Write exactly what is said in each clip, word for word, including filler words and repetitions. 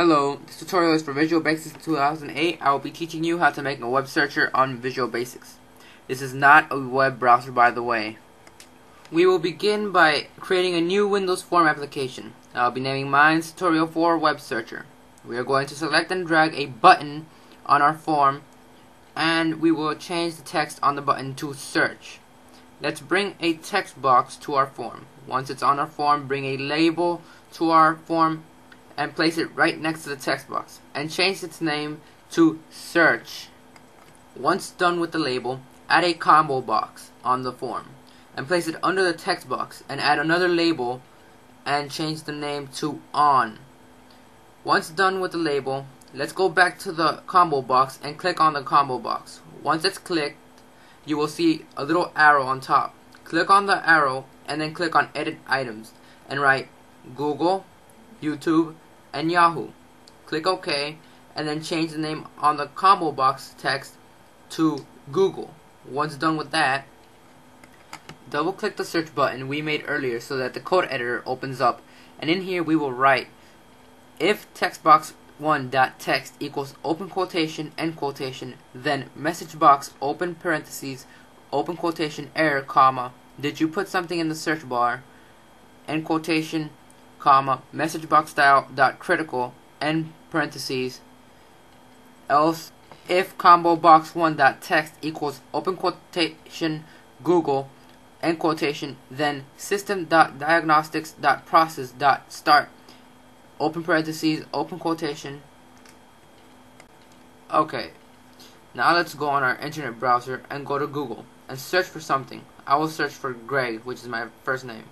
Hello, this tutorial is for Visual Basic two thousand eight. I will be teaching you how to make a web searcher on Visual Basics. This is not a web browser, by the way. We will begin by creating a new Windows form application. I will be naming mine Tutorial four Web Searcher. We are going to select and drag a button on our form, and we will change the text on the button to search. Let's bring a text box to our form. Once it's on our form, bring a label to our form and place it right next to the text box and change its name to search. Once done with the label, add a combo box on the form and place it under the text box and add another label and change the name to on. Once done with the label, let's go back to the combo box and click on the combo box. Once it's clicked, you will see a little arrow on top. Click on the arrow and then click on edit items and write Google, YouTube, and Yahoo. Click OK and then change the name on the combo box text to Google. Once done with that, double click the search button we made earlier so that the code editor opens up, and in here we will write if textbox one dot text equals open quotation end quotation, then message box open parentheses open quotation error comma did you put something in the search bar end quotation comma message box style dot critical end parentheses, else if combo box one dot text equals open quotation Google end quotation, then System.Diagnostics.Process dot start open parentheses open quotation. Okay, now let's go on our internet browser and go to Google and search for something. I will search for Greg, which is my first name.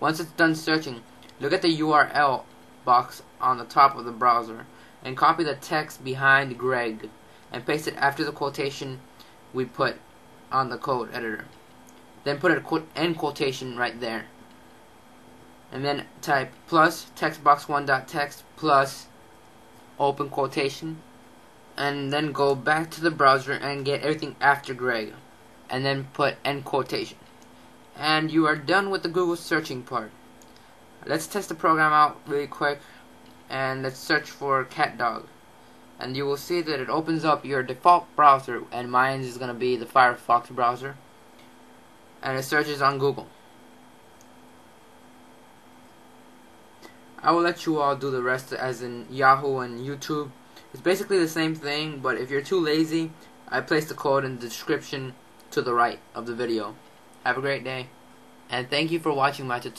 Once it's done searching, look at the U R L box on the top of the browser and copy the text behind Greg and paste it after the quotation we put on the code editor. Then put an end quotation right there. And then type plus textbox one dot text plus open quotation and then go back to the browser and get everything after Greg and then put end quotation. And you are done with the Google searching part. Let's test the program out really quick, and let's search for cat dog, and you will see that it opens up your default browser, and mine is going to be the Firefox browser, and it searches on Google. I will let you all do the rest as in Yahoo and YouTube. It's basically the same thing, but if you're too lazy, I placed the code in the description to the right of the video. Have a great day, and thank you for watching my tutorial.